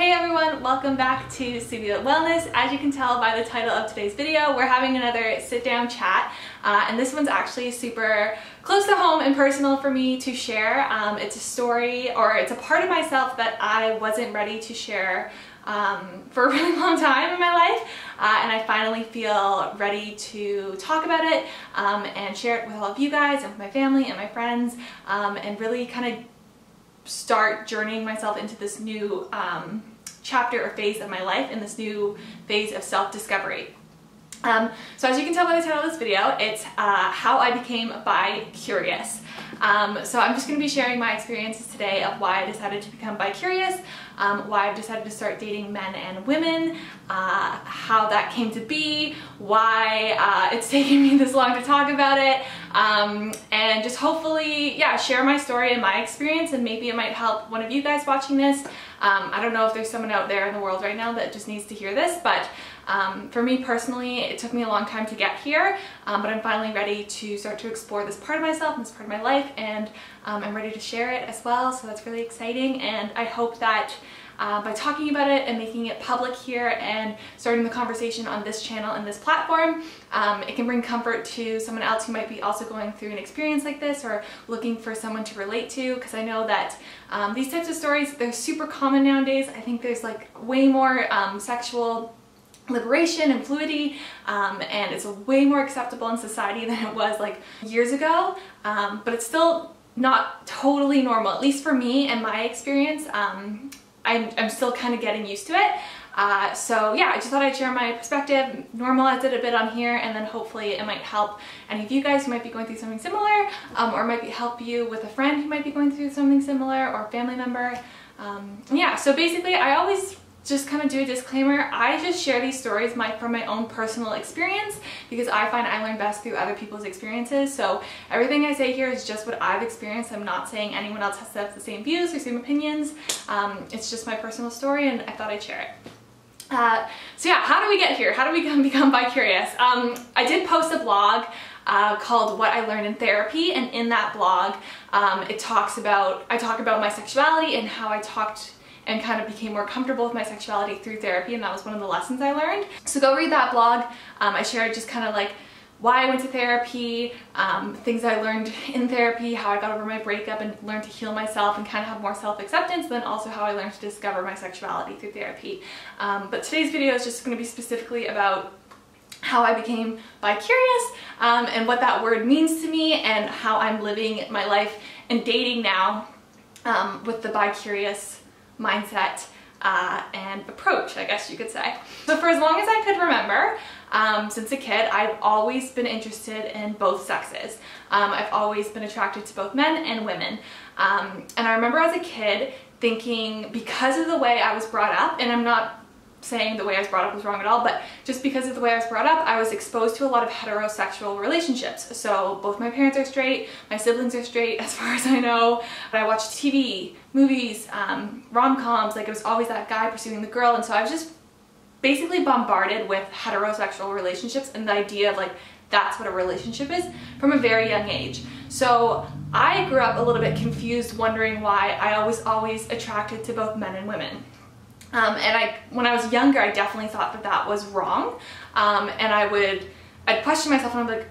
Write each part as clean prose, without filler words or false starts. Hey everyone, welcome back to cvowellness. As you can tell by the title of today's video, we're having another sit-down chat, and this one's actually super close to home and personal for me to share. It's a story, or it's a part of myself that I wasn't ready to share for a really long time in my life, and I finally feel ready to talk about it and share it with all of you guys and with my family and my friends, and really kind of start journeying myself into this new chapter or phase of my life, in this new phase of self-discovery. So as you can tell by the title of this video, it's how I became bi-curious. So I'm just going to be sharing my experiences today of why I decided to become bi-curious, why I've decided to start dating men and women, how that came to be, why it's taken me this long to talk about it, and just hopefully, yeah, share my story and my experience, and maybe it might help one of you guys watching this. I don't know if there's someone out there in the world right now that just needs to hear this, but for me personally, it took me a long time to get here, but I'm finally ready to start to explore this part of myself and this part of my life, and I'm ready to share it as well, so that's really exciting. And I hope that by talking about it and making it public here and starting the conversation on this channel and this platform, it can bring comfort to someone else who might be also going through an experience like this, or looking for someone to relate to, because I know that these types of stories, they're super common nowadays. I think there's like way more sexual liberation and fluidity, and it's way more acceptable in society than it was like years ago, but it's still not totally normal, at least for me and my experience. I'm still kind of getting used to it, so yeah, I just thought I'd share my perspective, normalize it a bit on here, and then hopefully it might help any of you guys who might be going through something similar, or might help you with a friend who might be going through something similar, or a family member. Yeah, so basically I always just kind of do a disclaimer. I just share these stories from my own personal experience, because I find I learn best through other people's experiences. So everything I say here is just what I've experienced. I'm not saying anyone else has to have the same views or same opinions. It's just my personal story, and I thought I'd share it. So yeah, how do we get here? How do we become bi-curious? I did post a blog called What I Learned in Therapy, and in that blog I talk about my sexuality and how I talked and kind of became more comfortable with my sexuality through therapy, and that was one of the lessons I learned. So go read that blog. I shared just kind of like why I went to therapy, things I learned in therapy, how I got over my breakup and learned to heal myself and kind of have more self-acceptance, then also how I learned to discover my sexuality through therapy. But today's video is just going to be specifically about how I became bi-curious, and what that word means to me, and how I'm living my life and dating now with the bi-curious mindset and approach, I guess you could say. So for as long as I could remember, since a kid, I've always been interested in both sexes. I've always been attracted to both men and women. And I remember as a kid thinking, because of the way I was brought up, and I'm not saying the way I was brought up was wrong at all, but just because of the way I was brought up, I was exposed to a lot of heterosexual relationships. So both my parents are straight, my siblings are straight as far as I know, but I watched TV, movies, rom-coms, like it was always that guy pursuing the girl, and so I was just basically bombarded with heterosexual relationships and the idea of like that's what a relationship is from a very young age. So I grew up a little bit confused, wondering why I was always attracted to both men and women. And when I was younger, I definitely thought that that was wrong, and I'd question myself, and I'm like,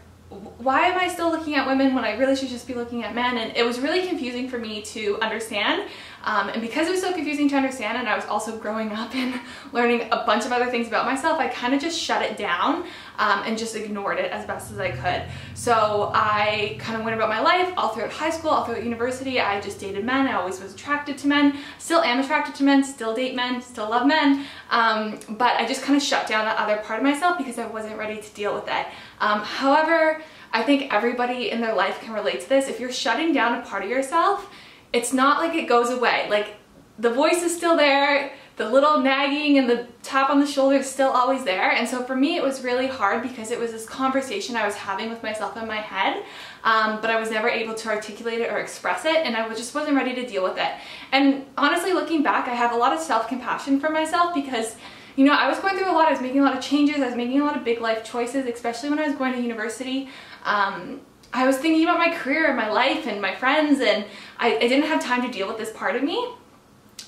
why am I still looking at women when I really should just be looking at men? And it was really confusing for me to understand, and because it was so confusing to understand, and I was also growing up and learning a bunch of other things about myself, I kind of just shut it down and just ignored it as best as I could. So I kind of went about my life all throughout high school, all throughout university. I just dated men. I always was attracted to men, still am attracted to men, still date men, still love men, but I just kind of shut down that other part of myself because I wasn't ready to deal with it. However, I think everybody in their life can relate to this. If you're shutting down a part of yourself, it's not like it goes away. Like, the voice is still there, the little nagging and the tap on the shoulder is still always there. And so for me, it was really hard because it was this conversation I was having with myself in my head, but I was never able to articulate it or express it, and I just wasn't ready to deal with it. And honestly, looking back, I have a lot of self-compassion for myself because, you know, I was going through a lot. I was making a lot of changes. I was making a lot of big life choices, especially when I was going to university. I was thinking about my career and my life and my friends, and I didn't have time to deal with this part of me.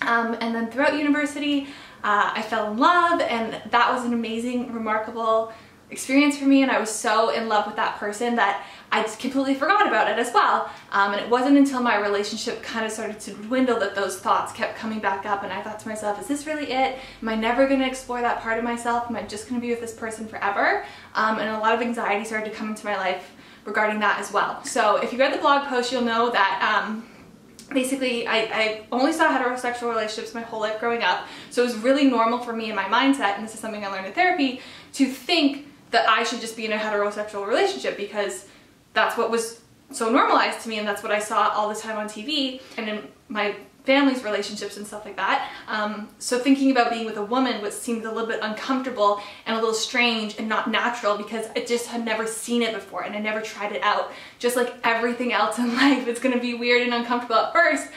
And then throughout university, I fell in love, and that was an amazing, remarkable experience for me, and I was so in love with that person that I completely forgot about it as well. And it wasn't until my relationship kind of started to dwindle that those thoughts kept coming back up, and I thought to myself, is this really it? Am I never going to explore that part of myself? Am I just going to be with this person forever? And a lot of anxiety started to come into my life regarding that as well. So if you read the blog post, you'll know that basically, I only saw heterosexual relationships my whole life growing up, so it was really normal for me in my mindset, and this is something I learned in therapy, to think that I should just be in a heterosexual relationship because that's what was so normalized to me and that's what I saw all the time on TV and in my family's relationships and stuff like that. So thinking about being with a woman seemed a little bit uncomfortable and a little strange and not natural because I just had never seen it before and I never tried it out. Just like everything else in life, it's gonna be weird and uncomfortable at first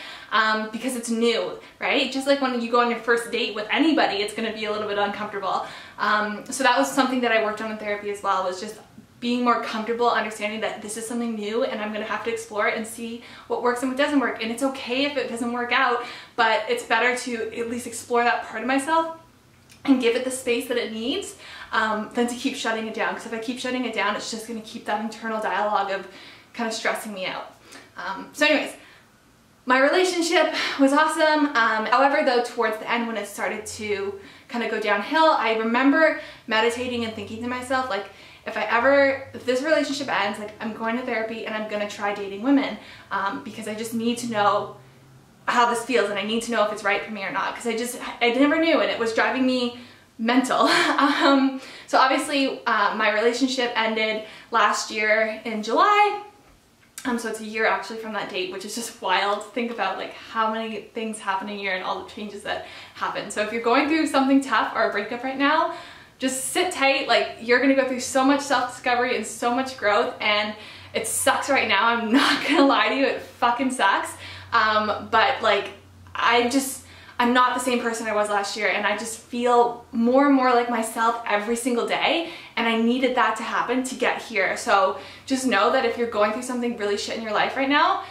because it's new, right? Just like when you go on your first date with anybody, it's gonna be a little bit uncomfortable. So that was something that I worked on in therapy as well, was just being more comfortable understanding that this is something new and I'm going to have to explore it and see what works and what doesn't work. And it's okay if it doesn't work out, but it's better to at least explore that part of myself and give it the space that it needs than to keep shutting it down. Because if I keep shutting it down, it's just going to keep that internal dialogue of kind of stressing me out. So anyways, my relationship was awesome. However, though, towards the end when it started to kind of go downhill, I remember meditating and thinking to myself, like, if this relationship ends, like, I'm going to therapy and I'm going to try dating women because I just need to know how this feels and I need to know if it's right for me or not, because I never knew and it was driving me mental. So obviously my relationship ended last year in July. So it's a year actually from that date, which is just wild to think about, like how many things happen a year and all the changes that happen. So if you're going through something tough or a breakup right now, just sit tight, like you're gonna go through so much self-discovery and so much growth, and it sucks right now, I'm not gonna lie to you, it fucking sucks. But like, I'm not the same person I was last year, and I just feel more and more like myself every single day, and I needed that to happen to get here. So just know that if you're going through something really shit in your life right now,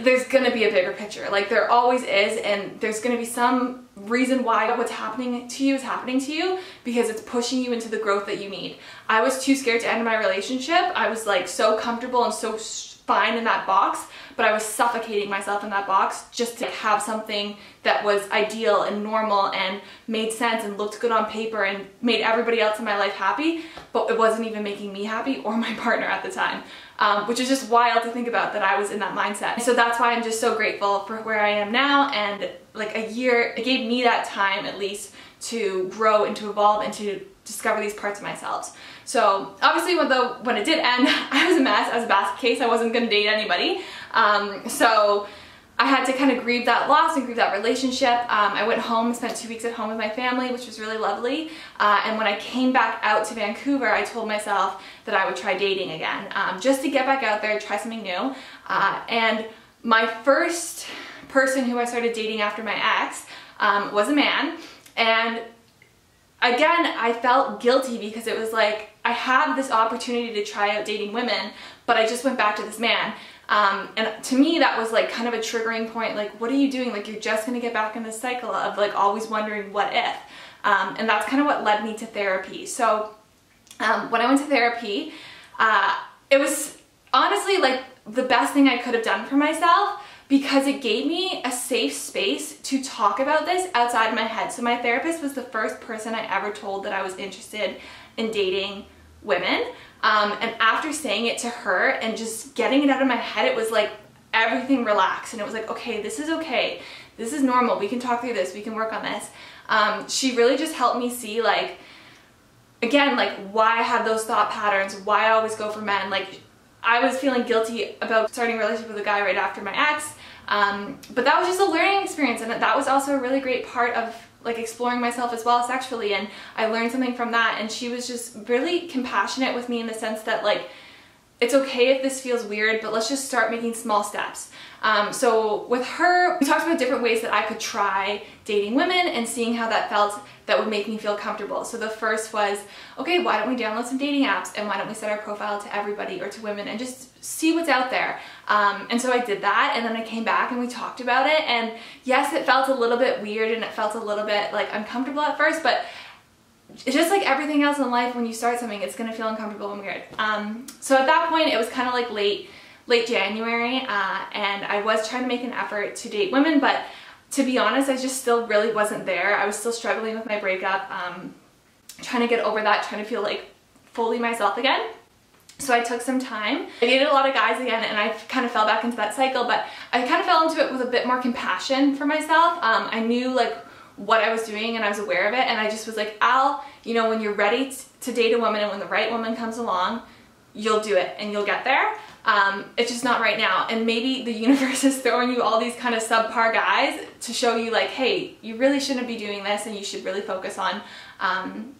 there's gonna be a bigger picture, like there always is, and there's gonna be some reason why what's happening to you is happening to you, because it's pushing you into the growth that you need. I was too scared to end my relationship. I was like so comfortable and so fine in that box, but I was suffocating myself in that box just to have something that was ideal and normal and made sense and looked good on paper and made everybody else in my life happy, but it wasn't even making me happy or my partner at the time. Which is just wild to think about that I was in that mindset. So that's why I'm just so grateful for where I am now, and like a year, it gave me that time at least to grow and to evolve and to discover these parts of myself. So obviously when it did end, I was a mess, I was a basket case, I wasn't gonna date anybody. So I had to kind of grieve that loss and grieve that relationship. I went home, spent 2 weeks at home with my family, which was really lovely. And when I came back out to Vancouver, I told myself that I would try dating again, just to get back out there, try something new. And my first person who I started dating after my ex was a man. And again, I felt guilty because it was like, I have this opportunity to try out dating women, but I just went back to this man. And to me that was like kind of a triggering point, like what are you doing, like you're just gonna get back in this cycle of like always wondering what if, and that's kind of what led me to therapy. So when I went to therapy, it was honestly like the best thing I could have done for myself, because it gave me a safe space to talk about this outside my head. So my therapist was the first person I ever told that I was interested in dating women. And after saying it to her and just getting it out of my head, it was like everything relaxed, and it was like, okay, this is normal, we can talk through this, we can work on this. She really just helped me see, like, again, like why I have those thought patterns, why I always go for men. Like I was feeling guilty about starting a relationship with a guy right after my ex, but that was just a learning experience, and that was also a really great part of like exploring myself as well sexually, and I learned something from that. And she was just really compassionate with me in the sense that like It's okay if this feels weird, but let's just start making small steps. So with her, we talked about different ways that I could try dating women and seeing how that felt that would make me feel comfortable. So the first was, okay, why don't we download some dating apps and why don't we set our profile to everybody or to women and just see what's out there. And so I did that, and then I came back and we talked about it, and yes, it felt a little bit weird and it felt a little bit like uncomfortable at first, but it's just like everything else in life, when you start something, it's going to feel uncomfortable and weird. So at that point, it was kind of like late January, and I was trying to make an effort to date women, but to be honest, I just still really wasn't there. I was still struggling with my breakup, trying to get over that, trying to feel like fully myself again. So I took some time. I dated a lot of guys again, and I kind of fell back into that cycle, but I kind of fell into it with a bit more compassion for myself. I knew like what I was doing and I was aware of it, and I just was like, Al, you know, when you're ready to date a woman and when the right woman comes along, you'll do it and you'll get there. It's just not right now, and maybe the universe is throwing you all these kind of subpar guys to show you like, hey, you really shouldn't be doing this and you should really focus on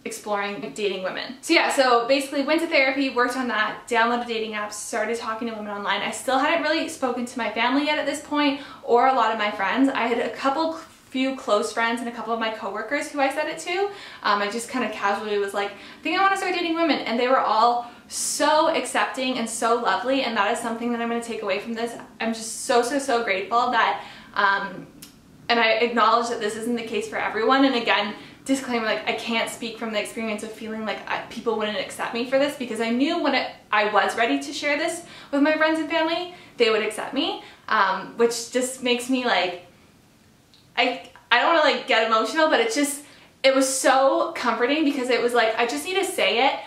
exploring dating women. So yeah, so basically went to therapy, worked on that, downloaded dating apps, started talking to women online. I still hadn't really spoken to my family yet at this point, or a lot of my friends. I had a few close friends and a couple of my coworkers who I said it to. I just kind of casually was like, I think I want to start dating women, and they were all so accepting and so lovely, and that is something that I'm going to take away from this. I'm just so grateful that, and I acknowledge that this isn't the case for everyone, and again, disclaimer, like I can't speak from the experience of feeling like people wouldn't accept me for this, because I knew when I was ready to share this with my friends and family, they would accept me, which just makes me like, I don't want to like get emotional, but it's just, it was so comforting, because it was like, I just need to say it,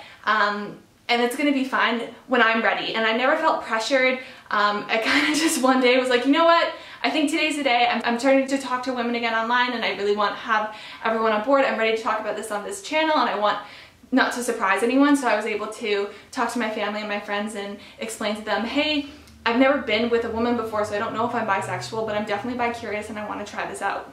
and it's going to be fine when I'm ready. And I never felt pressured. I kind of just one day was like, you know what? I think today's the day. I'm starting to talk to women again online, and I really want to have everyone on board. I'm ready to talk about this on this channel, and I want not to surprise anyone. So I was able to talk to my family and my friends and explain to them, hey, I've never been with a woman before, so I don't know if I'm bisexual, but I'm definitely bi-curious and I want to try this out.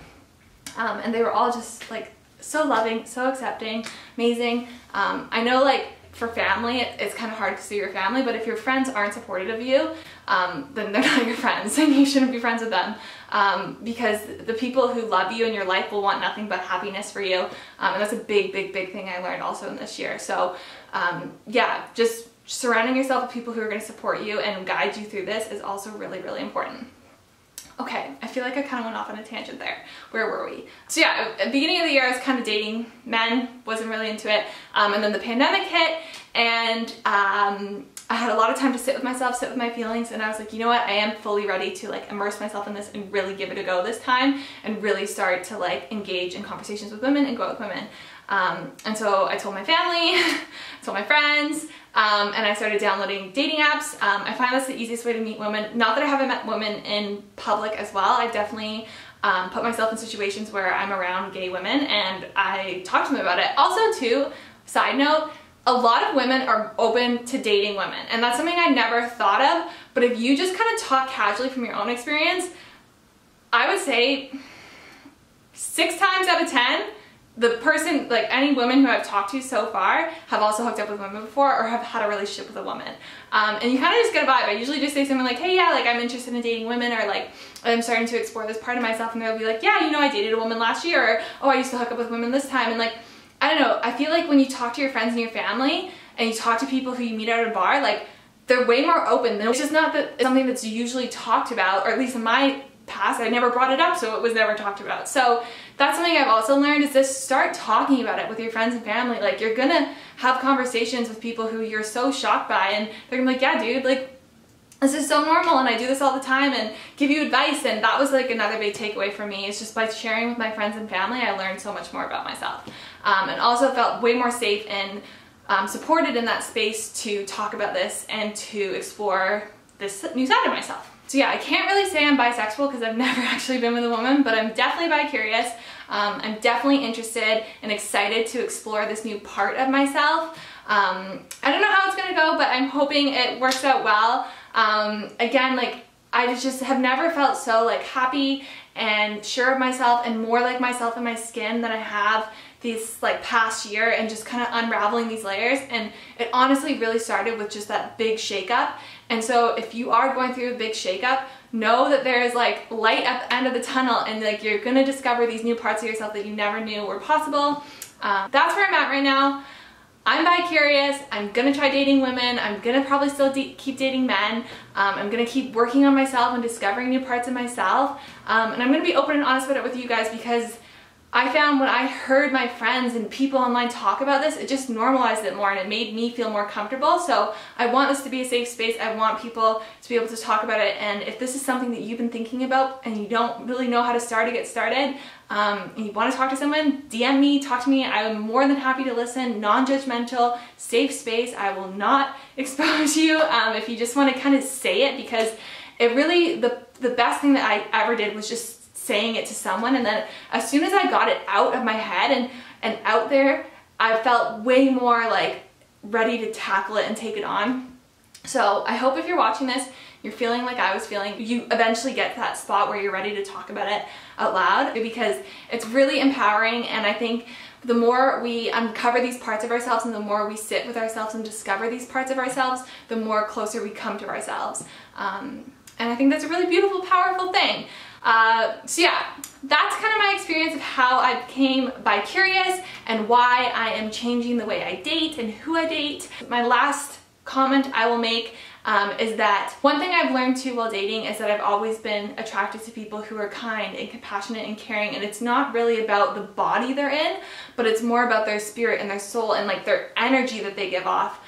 And they were all just like so loving, so accepting, amazing. I know like for family, it's kind of hard to see your family, but if your friends aren't supportive of you, then they're not your friends and you shouldn't be friends with them, because the people who love you in your life will want nothing but happiness for you. And that's a big thing I learned also in this year. So yeah, just surrounding yourself with people who are going to support you and guide you through this is also really important. Okay, I feel like I kind of went off on a tangent there. Where were we? So yeah, at the beginning of the year I was kind of dating men, wasn't really into it, and then the pandemic hit, and I had a lot of time to sit with myself, sit with my feelings, and I was like, you know what, I am fully ready to like immerse myself in this and really give it a go this time and really start to like engage in conversations with women and go out with women. And so I told my family, I told my friends, and I started downloading dating apps. I find that's the easiest way to meet women. Not that I haven't met women in public as well. I definitely put myself in situations where I'm around gay women and I talk to them about it. Also too, side note, a lot of women are open to dating women, and that's something I never thought of, but if you just kind of talk casually from your own experience, I would say 6 times out of 10, the person, like any women who I've talked to so far, have also hooked up with women before or have had a relationship with a woman. And you kind of just get a vibe. I usually just say something like, hey, yeah, like I'm interested in dating women, or like I'm starting to explore this part of myself, and they'll be like, yeah, you know, I dated a woman last year, or oh, I used to hook up with women this time. And like, I don't know, I feel like when you talk to your friends and your family and you talk to people who you meet at a bar, like they're way more open. It's just not that it's something that's usually talked about, or at least in my past, I never brought it up, so it was never talked about. So that's something I've also learned, is just start talking about it with your friends and family. Like you're gonna have conversations with people who you're so shocked by, and they're gonna be like, yeah dude, like this is so normal and I do this all the time, and give you advice. And that was like another big takeaway for me, is just by sharing with my friends and family, I learned so much more about myself, and also felt way more safe and supported in that space to talk about this and to explore this new side of myself. So yeah, I can't really say I'm bisexual because I've never actually been with a woman, but I'm definitely bi-curious. I'm definitely interested and excited to explore this new part of myself. I don't know how it's gonna go, but I'm hoping it works out well. Again, like I just have never felt so like happy and sure of myself and more like myself in my skin than I have this like past year and just kind of unraveling these layers, and it honestly really started with just that big shakeup. And so if you are going through a big shakeup, know that there is like light at the end of the tunnel, and like you're gonna discover these new parts of yourself that you never knew were possible. That's where I'm at right now. I'm bi-curious, I'm gonna try dating women, I'm gonna probably still keep dating men, I'm gonna keep working on myself and discovering new parts of myself, and I'm gonna be open and honest about it with you guys, because I found when I heard my friends and people online talk about this, it just normalized it more and it made me feel more comfortable. So I want this to be a safe space. I want people to be able to talk about it. And if this is something that you've been thinking about and you don't really know how to start or get started, and you want to talk to someone, DM me, talk to me. I'm more than happy to listen. Non-judgmental, safe space. I will not expose you if you just want to kind of say it, because it really, the best thing that I ever did was just saying it to someone, and then as soon as I got it out of my head and out there, I felt way more like ready to tackle it and take it on. So I hope if you're watching this, you're feeling like I was feeling, you eventually get to that spot where you're ready to talk about it out loud, because it's really empowering. And I think the more we uncover these parts of ourselves and the more we sit with ourselves and discover these parts of ourselves, the more closer we come to ourselves. And I think that's a really beautiful, powerful thing. So yeah, that's kind of my experience of how I became bi-curious and why I am changing the way I date and who I date. My last comment I will make is that one thing I've learned too while dating is that I've always been attracted to people who are kind and compassionate and caring, and it's not really about the body they're in, but it's more about their spirit and their soul and like their energy that they give off.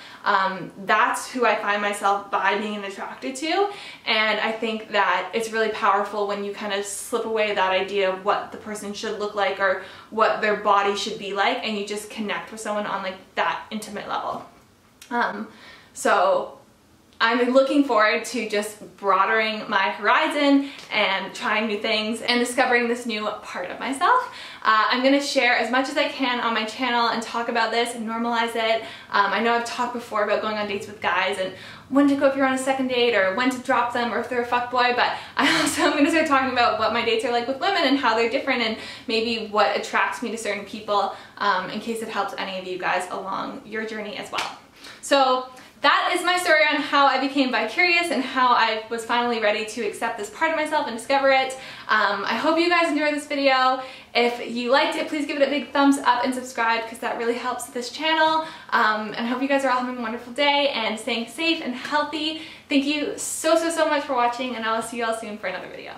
That's who I find myself by being attracted to, and I think that it's really powerful when you kind of slip away that idea of what the person should look like or what their body should be like, and you just connect with someone on like that intimate level. So I'm looking forward to just broadening my horizon and trying new things and discovering this new part of myself. I'm going to share as much as I can on my channel and talk about this and normalize it. I know I've talked before about going on dates with guys and when to go if you're on a second date or when to drop them or if they're a fuckboy, but I also am going to start talking about what my dates are like with women and how they're different and maybe what attracts me to certain people, in case it helps any of you guys along your journey as well. So that is my story on how I became bi-curious and how I was finally ready to accept this part of myself and discover it. I hope you guys enjoyed this video. If you liked it, please give it a big thumbs up and subscribe, because that really helps this channel. And I hope you guys are all having a wonderful day and staying safe and healthy. Thank you so, so, so much for watching, and I will see you all soon for another video.